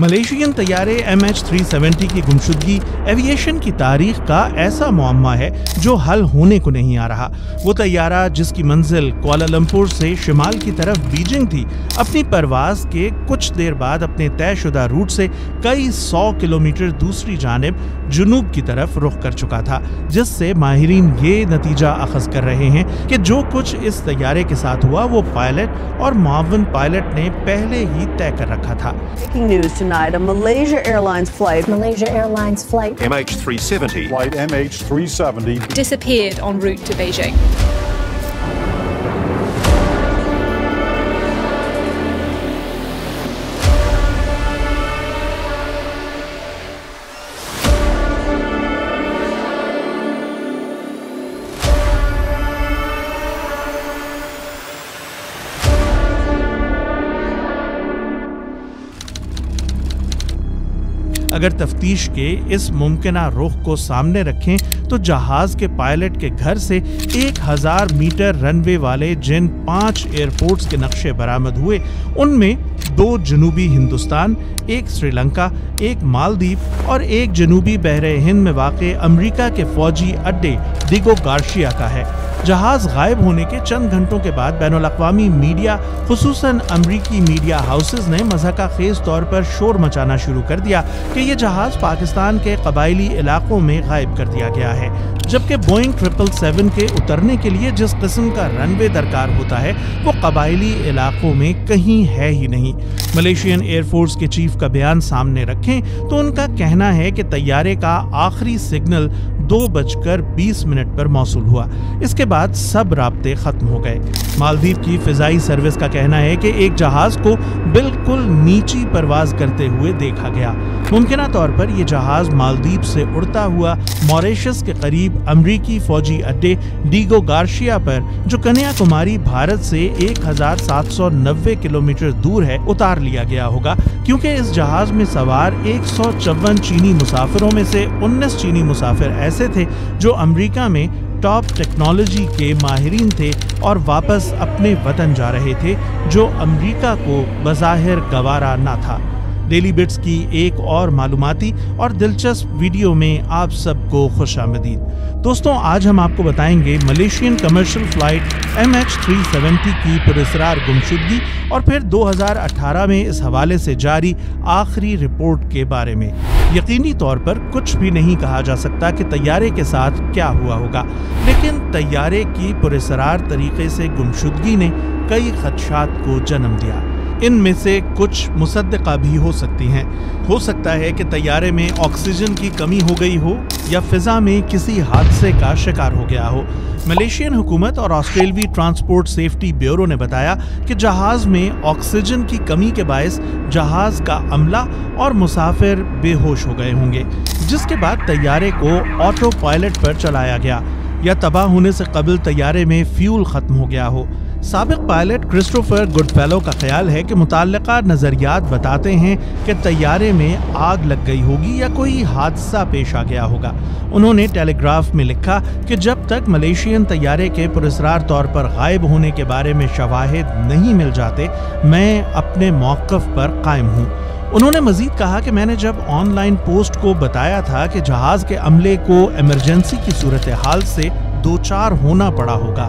Malaysian तैयारे MH370 की गुमशुदगी एविएशन की तारीख का ऐसा मुअम्मा है जो हल होने को नहीं आ रहा। वो तैयारा जिसकी मंजिल कुआलालंपुर से शिमाल की तरफ बीजिंग थी, अपनी परवाज के कुछ देर बाद अपने तयशुदा रूट से कई सौ किलोमीटर दूसरी जानिब जुनूब की तरफ रुख कर चुका था, जिससे माहिरीन ये नतीजा अखज़ कर रहे हैं कि जो कुछ इस तैयारे के साथ हुआ वो पायलट और मुआवन पायलट ने पहले ही तय कर रखा था। Tonight, a Malaysia Airlines flight MH370 flight MH370 disappeared en route to Beijing. अगर तफ्तीश के इस मुमकिना रुख को सामने रखें तो जहाज़ के पायलट के घर से 1000 मीटर रनवे वाले जिन 5 एयरपोर्ट्स के नक्शे बरामद हुए, उनमें 2 जनूबी हिंदुस्तान, 1 श्रीलंका, 1 मालदीव और 1 जनूबी बहरे हिंद में वाक़े अमेरिका के फौजी अड्डे डिगो गार्शिया का है। जहाज़ गायब होने के चंद घंटों के बाद बैनुल-अक़वामी मीडिया, खुसूसन अमरीकी मीडिया हाउसेज़ ने मज़ाक़ा खेज़ तौर पर शोर मचाना शुरू कर दिया कि ये जहाज़ पाकिस्तान के कबायली इलाक़ों में गायब कर दिया गया है, जबकि बोइंग 777 के उतरने के लिए जिस किस्म का रनवे दरकार होता है वो कबायली इलाक़ों में कहीं है ही नहीं। मलेशियन एयरफोर्स के चीफ का बयान सामने रखें तो उनका कहना है कि तैयारे का आखिरी सिग्नल 2:20 पर मौसूल हुआ, इसके बाद सब राब्ते खत्म हो गए। मालदीव की फिजाई सर्विस का कहना है कि एक जहाज को बिल्कुल नीची परवाज करते हुए देखा गया। मुमकिना तौर पर यह जहाज मालदीव से उड़ता हुआ मॉरिशस के करीब अमरीकी फौजी अड्डे डिगो गार्शिया पर, जो कन्याकुमारी भारत से 1790 किलोमीटर दूर है, उतार लिया गया होगा, क्योंकि इस जहाज में सवार 154 चीनी मुसाफिरों में से 19 चीनी मुसाफिर ऐसे थे जो अमेरिका में टॉप टेक्नोलॉजी के माहिरीन थे और वापस अपने वतन जा रहे थे, जो अमेरिका को बज़ाहिर गवारा ना था। डेली बिट्स की एक और मालूमाती और दिलचस्प वीडियो में आप सबको खुशामदीद। दोस्तों, आज हम आपको बताएंगे मलेशियन कमर्शियल फ्लाइट MH370 की पुरअसरार गुमशुदगी और फिर 2018 में इस हवाले से जारी आखिरी रिपोर्ट के बारे में। यकीनी तौर पर कुछ भी नहीं कहा जा सकता कि तैयारे के साथ क्या हुआ होगा, लेकिन तैयारे की पुरअसरार तरीके से गुमशुदगी ने कई खदशात को जन्म दिया। इनमें से कुछ मुसद्दका भी हो सकती हैं। हो सकता है कि तैयारे में ऑक्सीजन की कमी हो गई हो या फिजा में किसी हादसे का शिकार हो गया हो। मलेशियन हुकूमत और ऑस्ट्रेलवी ट्रांसपोर्ट सेफ्टी ब्यूरो ने बताया कि जहाज़ में ऑक्सीजन की कमी के बायस जहाज़ का अमला और मुसाफिर बेहोश हो गए होंगे, जिसके बाद तैयारे को ऑटो पायलट पर चलाया गया या तबाह होने से कबल तैयारे में फ्यूल ख़त्म हो गया हो। साबिक पायलट क्रिस्टोफर गुडफेलो का ख्याल है कि मुतल्लिका नज़रियात बताते हैं कि तैयारे में आग लग गई होगी या कोई हादसा पेश आ गया होगा। उन्होंने टेलीग्राफ में लिखा कि जब तक मलेशियन तैयारे के पुरअसरार तौर पर गायब होने के बारे में शवाहिद नहीं मिल जाते, मैं अपने मौक़िफ़ पर कायम हूँ। उन्होंने मज़ीद कहा कि मैंने जब ऑनलाइन पोस्ट को बताया था कि जहाज़ के अमले को एमरजेंसी की सूरत हाल से दो चार होना पड़ा होगा,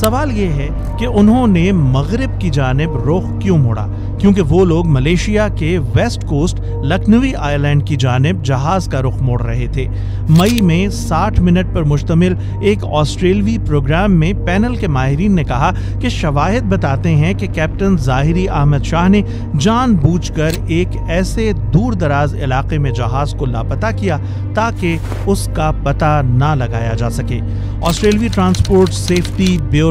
सवाल ये है कि उन्होंने मगरिब की जानिब रुख क्यों मोड़ा, क्योंकि वो लोग मलेशिया के वेस्ट कोस्ट लखनवी आइलैंड की जानिब जहाज़ का रुख मोड़ रहे थे। मई में 60 मिनट पर मुश्तमिल एक ऑस्ट्रेलवी प्रोग्राम में पैनल के माहिरीन ने कहा कि शवाहिद बताते हैं कि कैप्टन ज़ाहिरी अहमद शाह ने जानबूझकर एक ऐसे दूर दराज इलाके में जहाज़ को लापता किया ताकि उसका पता ना लगाया जा सके। ऑस्ट्रेलवी transport safety bureau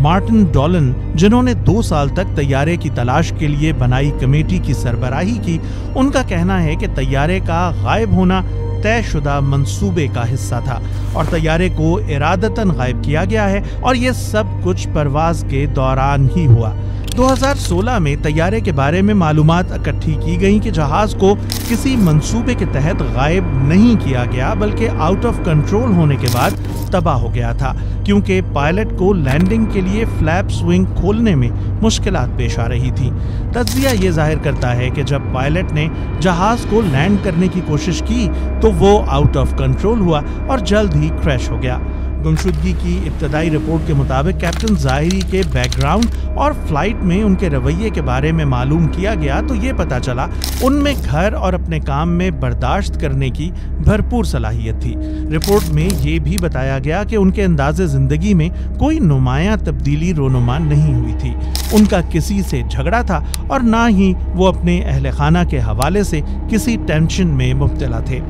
Martin Dolan, जिन्होंने 2 साल तक तैयारे की तलाश के लिए बनाई कमेटी की सरबराही की, उनका कहना है कि तैयारे का गायब होना तयशुदा मंसूबे का हिस्सा था और तैयारे को इरादतन गायब किया गया है और ये सब कुछ परवाज के दौरान ही हुआ। 2016 में तैयारे के बारे में मालूमात इकट्ठी की गई कि जहाज को किसी मंसूबे के तहत गायब नहीं किया गया बल्कि आउट ऑफ कंट्रोल होने के बाद तबाह हो गया था, क्योंकि पायलट को लैंडिंग के लिए फ्लैप स्विंग खोलने में मुश्किलात पेश आ रही थी। तज्जिया ये जाहिर करता है कि जब पायलट ने जहाज को लैंड करने की कोशिश की तो वो आउट ऑफ कंट्रोल हुआ और जल्द ही क्रैश हो गया। गुमशुदगी की इब्तदाई रिपोर्ट के मुताबिक कैप्टन ज़ाहरी के बैकग्राउंड और फ्लाइट में उनके रवैये के बारे में मालूम किया गया तो ये पता चला उनमें घर और अपने काम में बर्दाश्त करने की भरपूर सलाहियत थी। रिपोर्ट में ये भी बताया गया कि उनके अंदाज़े ज़िंदगी में कोई नुमायाँ तब्दीली रोनुमा नहीं हुई थी, उनका किसी से झगड़ा था और ना ही वो अपने अहल खाना के हवाले से किसी टेंशन में मुब्तला थे।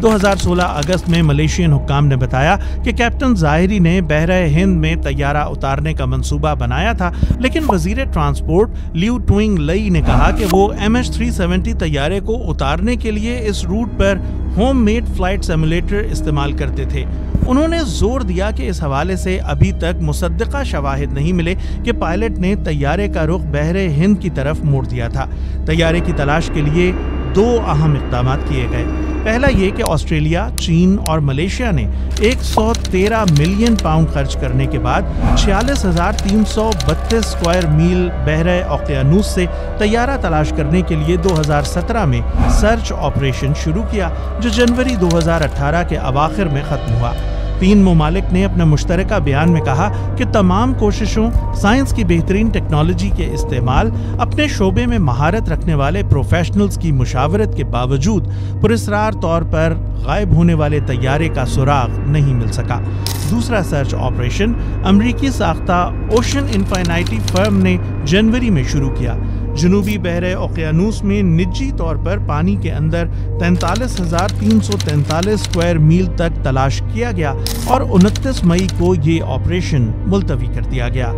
2016 अगस्त में मलेशियन हुक्काम ने बताया कि कैप्टन ज़ाहरी ने बहरे हिंद में तैयारा उतारने का मंसूबा बनाया था, लेकिन वज़ीर ट्रांसपोर्ट लियू ट्विंग लई ने कहा कि वो MH370 तैयारे को उतारने के लिए इस रूट पर होममेड फ्लाइट सिमुलेटर इस्तेमाल करते थे। उन्होंने जोर दिया कि इस हवाले से अभी तक मुसद्दक़ा शवाहिद नहीं मिले कि पायलट ने तैयारे का रुख बहरे हिंद की तरफ मोड़ दिया था। तैयारे की तलाश के लिए दो अहम इक़दाम किए गए। पहला ये कि ऑस्ट्रेलिया, चीन और मलेशिया ने 113 मिलियन पाउंड खर्च करने के बाद 46,332 स्क्वायर मील बहरे ओकियानूस से तैयारा तलाश करने के लिए 2017 में सर्च ऑपरेशन शुरू किया, जो जनवरी 2018 के अवाखिर में ख़त्म हुआ। तीन ममालिक ने अपने मुश्तरका बयान में कहा कि तमाम कोशिशों, साइंस की बेहतरीन टेक्नोलॉजी के इस्तेमाल, अपने शोबे में महारत रखने वाले प्रोफेशनल्स की मुशावरत के बावजूद पुरस्कार तौर पर गायब होने वाले तैयारे का सुराग नहीं मिल सका। दूसरा सर्च ऑपरेशन अमरीकी साख्ता ओशन इन्फिनिटी फर्म ने जनवरी में शुरू किया। जनूबी बहरे ओकियानूस में निजी तौर पर पानी के अंदर 43,343 स्क्वायर मील तक तलाश किया गया और 29 मई को ये ऑपरेशन मुलतवी कर दिया गया।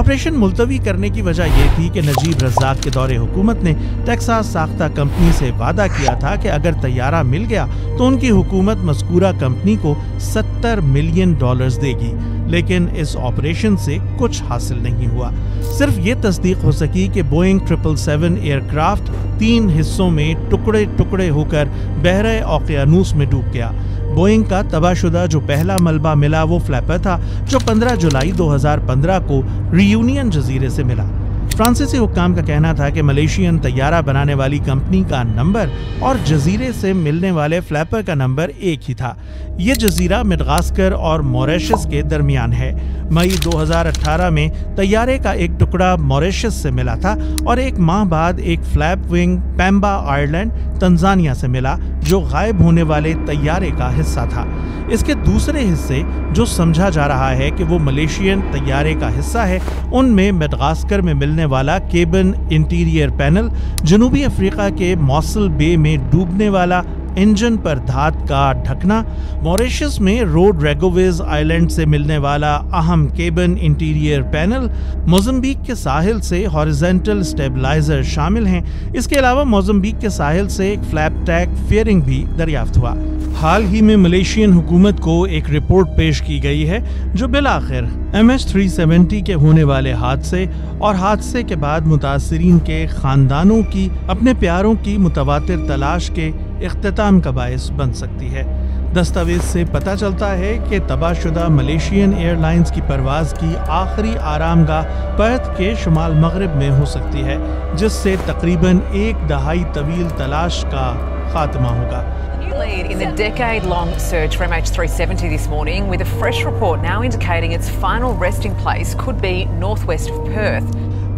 ऑपरेशन मुलतवी करने की वजह यह थी कि नजीब रज़ाक के दौरे हुकूमत ने टेक्सास साख्ता कंपनी से वादा किया था कि अगर तैयारा मिल गया तो उनकी हुकूमत मज़कूरा कंपनी को $70 मिलियन देगी, लेकिन इस ऑपरेशन से कुछ हासिल नहीं हुआ। सिर्फ ये तस्दीक हो सकी कि बोइंग 777 एयरक्राफ्ट 3 हिस्सों में टुकड़े टुकड़े होकर बहरे ओकियानूस में डूब गया। बोइंग का तबाहशुदा जो पहला मलबा मिला वो फ्लैपर था, जो 15 जुलाई 2015 को रियूनियन जजीरे से मिला। फ्रांसीसी हुक्काम का कहना था कि मलेशियन तैयारा बनाने वाली कंपनी का नंबर और जजीरे से मिलने वाले फ्लैपर का नंबर एक ही था। ये जजीरा मडगास्कर और मॉरिशस के दरमियान है। मई 2018 में तैयारे का एक टुकड़ा मॉरिशस से मिला था और एक माह बाद एक flap wing Pemba island, Tanzania से मिला, जो गायब होने वाले तैयारे का हिस्सा था। इसके दूसरे हिस्से, जो समझा जा रहा है कि वो मलेशियन तैयारे का हिस्सा है, उनमें मडगास्कर में मिलने वाला केबिन इंटीरियर पैनल, जनूबी अफ्रीका के मॉसल बे में डूबने वाला इंजन पर धात का ढकना, मॉरिशस में रोड रेगोवेज आइलैंड से मिलने वाला अहम केबिन इंटीरियर पैनल, मोजम्बिक के साहिल से हॉरिजेंटल स्टेबलाइजर शामिल हैं। इसके अलावा मोजम्बिक के साहिल से एक फ्लैप टैक फेयरिंग भी दरियाफ्त हुआ। हाल ही में मलेशियन हुकूमत को एक रिपोर्ट पेश की गई है जो बिलाखिर MH370 के होने वाले हादसे और हादसे के बाद मुतासरीन के ख़ानदानों की अपने प्यारों की मुतवातिर तलाश के इख्तिताम का बायस बन सकती है। दस्तावेज़ से पता चलता है कि तबाहशुदा मलेशियन एयरलाइंस की परवाज़ की आखिरी आरामगाह पर्थ के शुमाल मगरब में हो सकती है, जिससे तकरीबन एक दहाई तवील तलाश का खात्मा होगा। Lead in the decade-long search for MH370 this morning, with a fresh report now indicating its final resting place could be northwest of Perth.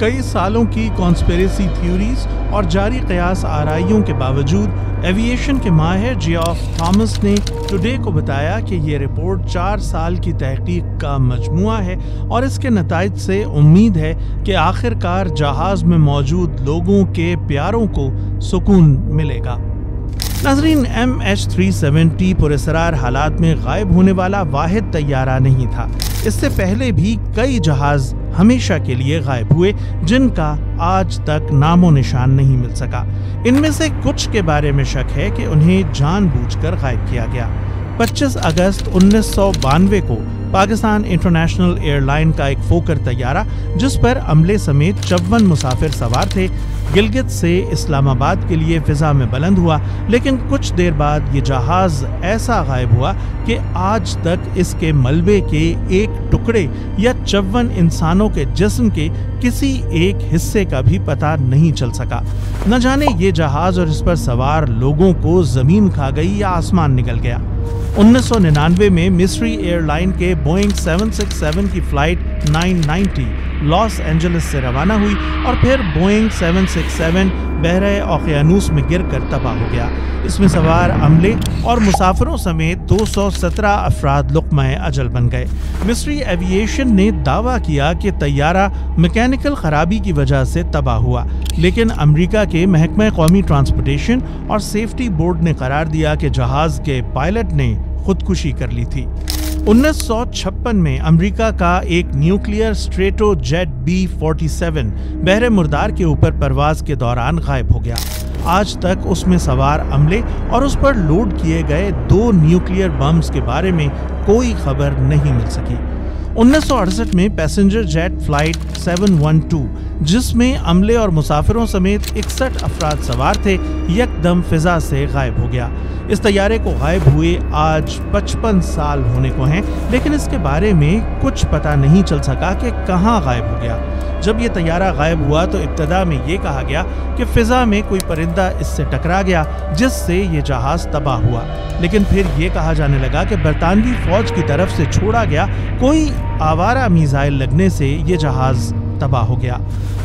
कई सालों की कॉन्स्पिरेसी थ्योरीज और जारी कयास आराइयों के बावजूद एविएशन के माहिर जियोफ थॉमस ने टुडे को बताया कि ये रिपोर्ट 4 साल की तहकीक का मजमुआ है और इसके नताइज से उम्मीद है कि आखिरकार जहाज़ में मौजूद लोगों के प्यारों को सुकून मिलेगा। नाज़रीन, MH370 पुरअसरार हालात में गायब होने वाला वाहिद तैयारा नहीं था। इससे पहले भी कई जहाज़ हमेशा के लिए गायब हुए जिनका आज तक नामो निशान नहीं मिल सका। इनमें से कुछ के बारे में शक है कि उन्हें जानबूझकर गायब किया गया। 25 अगस्त 1992 को पाकिस्तान इंटरनेशनल एयरलाइन का एक फोकर तैयारा जिस पर अमले समेत 54 मुसाफिर सवार थे गिलगित से इस्लामाबाद के लिए फिजा में बुलंद हुआ, लेकिन कुछ देर बाद ये जहाज़ ऐसा गायब हुआ कि आज तक इसके मलबे के एक टुकड़े या 54 इंसानों के जिस्म के किसी एक हिस्से का भी पता नहीं चल सका। न जाने ये जहाज़ और इस पर सवार लोगों को ज़मीन खा गई या आसमान निकल गया। 1999 में मिस्री एयरलाइन के बोइंग 767 की फ्लाइट 990 लॉस एंजलिस से रवाना हुई और फिर बोइंग 767 बहरे ओकियानूस में गिरकर तबाह हो गया। इसमें सवार अमले और मुसाफिरों समेत 217 अफराद लुक्माए अजल बन गए। मिस्री एविएशन ने दावा किया कि तैयारा मैकेनिकल खराबी की वजह से तबाह हुआ, लेकिन अमेरिका के महकमे कौमी ट्रांसपोर्टेशन और सेफ्टी बोर्ड ने करार दिया कि जहाज़ के पायलट ने खुदकुशी कर ली थी। 1956 में अमेरिका का एक न्यूक्लियर स्ट्रेटो जेट B-47 बहरे मुर्दार के ऊपर परवाज के दौरान गायब हो गया। आज तक उसमें सवार अमले और उस पर लोड किए गए 2 न्यूक्लियर बम्स के बारे में कोई खबर नहीं मिल सकी। 1968 में पैसेंजर जेट फ्लाइट 712 जिसमें अमले और मुसाफिरों समेत 61 अफराद सवार थे एकदम फिजा से गायब हो गया। इस तैयारे को गायब हुए आज 55 साल होने को हैं, लेकिन इसके बारे में कुछ पता नहीं चल सका कि कहाँ गायब हो गया। जब ये तैयारा गायब हुआ तो इब्तदा में ये कहा गया कि फिजा में कोई परिंदा इससे टकरा गया जिससे ये जहाज़ तबाह हुआ, लेकिन फिर ये कहा जाने लगा कि बरतानवी फ़ौज की तरफ से छोड़ा गया कोई आवारा मिसाइल लगने से ये जहाज़ तबाह हो गया।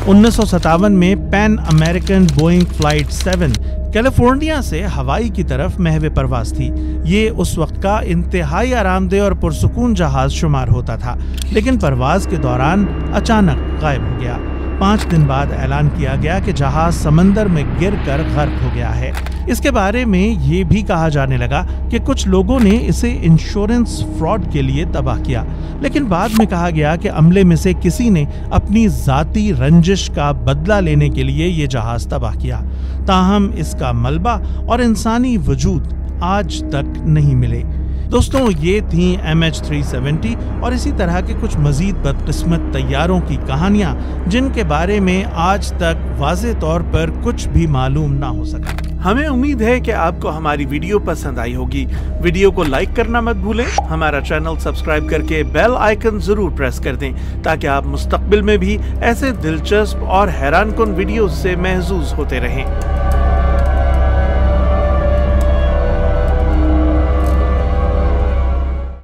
1957 में Pan American Boeing flight 7 California से हवाई की तरफ महवे परवाज़ थी। ये उस वक्त का इंतहाई आरामदेह और पुरसुकून जहाज़ शुमार होता था, लेकिन परवाज के दौरान अचानक गायब हो गया। 5 दिन बाद ऐलान किया गया कि जहाज़ समंदर में गिरकर गर्क हो गया है। इसके बारे में ये भी कहा जाने लगा कि कुछ लोगों ने इसे इंश्योरेंस फ्रॉड के लिए तबाह किया, लेकिन बाद में कहा गया कि अमले में से किसी ने अपनी ज़ाती रंजिश का बदला लेने के लिए ये जहाज़ तबाह किया। ताहम इसका मलबा और इंसानी वजूद आज तक नहीं मिले। दोस्तों, ये थी MH370 और इसी तरह के कुछ मज़ीद बदकिस्मत तैयारों की कहानियाँ जिनके बारे में आज तक वाज़े तौर पर कुछ भी मालूम ना हो सका। हमें उम्मीद है कि आपको हमारी वीडियो पसंद आई होगी। वीडियो को लाइक करना मत भूलें। हमारा चैनल सब्सक्राइब करके बेल आइकन ज़रूर प्रेस कर दें ताकि आप मुस्तकबिल में भी ऐसे दिलचस्प और हैरान कुन वीडियोज़ से महजूज़ होते रहें।